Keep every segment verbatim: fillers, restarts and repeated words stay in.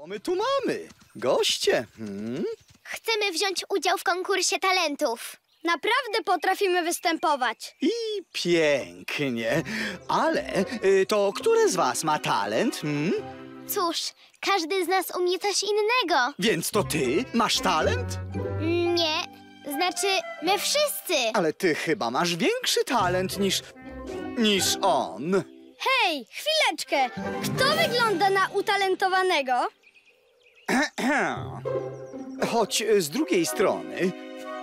O, my tu mamy goście. Hmm? Chcemy wziąć udział w konkursie talentów. Naprawdę potrafimy występować. I pięknie. Ale y, to które z was ma talent? Hmm? Cóż, każdy z nas umie coś innego. Więc to ty masz talent? Nie, znaczy my wszyscy. Ale ty chyba masz większy talent niż... niż on. Hej, chwileczkę. Kto wygląda na utalentowanego? Choć z drugiej strony,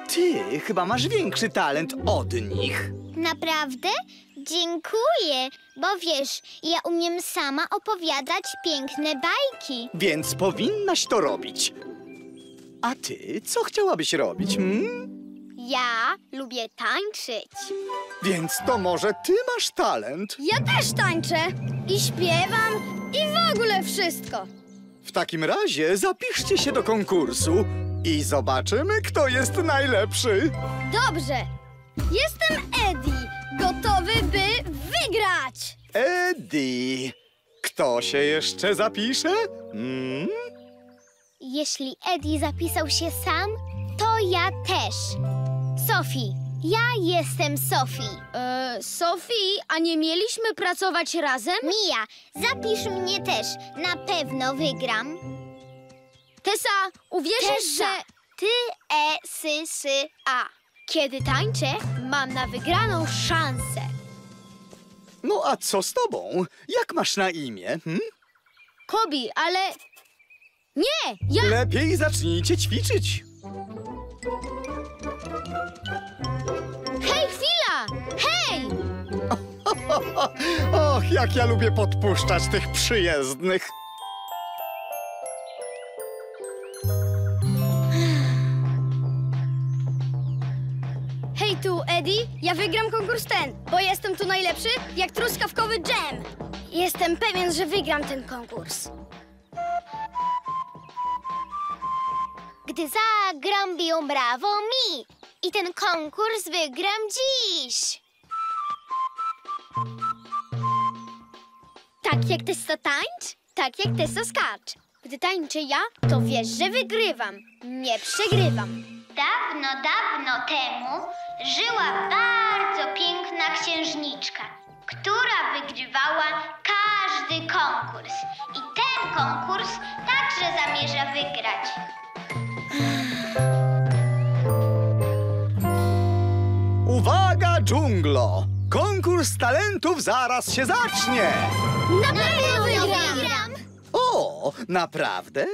ty chyba masz większy talent od nich. Naprawdę? Dziękuję, bo wiesz, ja umiem sama opowiadać piękne bajki. Więc powinnaś to robić. A ty co chciałabyś robić? Hmm? Ja lubię tańczyć. Więc to może ty masz talent? Ja też tańczę i śpiewam i w ogóle wszystko. W takim razie zapiszcie się do konkursu i zobaczymy, kto jest najlepszy. Dobrze. Jestem Eddie, gotowy, by wygrać. Eddie, kto się jeszcze zapisze? Hmm? Jeśli Eddie zapisał się sam, to ja też. Sofie, ja jestem Sofie. E, Sofie, a nie mieliśmy pracować razem? Mia, zapisz mnie też. Na pewno wygram. Tessa, uwierzysz, że... T E S S A. Kiedy tańczę, mam na wygraną szansę. No a co z tobą? Jak masz na imię? Hmm? Kobi, ale... Nie, ja... Lepiej zacznijcie ćwiczyć. Hej, chwila! Hej! Och, jak ja lubię podpuszczać tych przyjezdnych. Hej tu, Eddie. Ja wygram konkurs ten, bo jestem tu najlepszy jak truskawkowy dżem. Jestem pewien, że wygram ten konkurs. Gdy zagram, biją brawo mi i ten konkurs wygram dziś. Tak jak Tessa tańcz, tak jak Tessa skacz. Gdy tańczę ja, to wiesz, że wygrywam, nie przegrywam. Dawno, dawno temu żyła bardzo piękna księżniczka, która wygrywała każdy konkurs. I ten konkurs także zamierza wygrać. Uwaga, dżunglo! Konkurs talentów zaraz się zacznie! Na pewno wygram! O, naprawdę?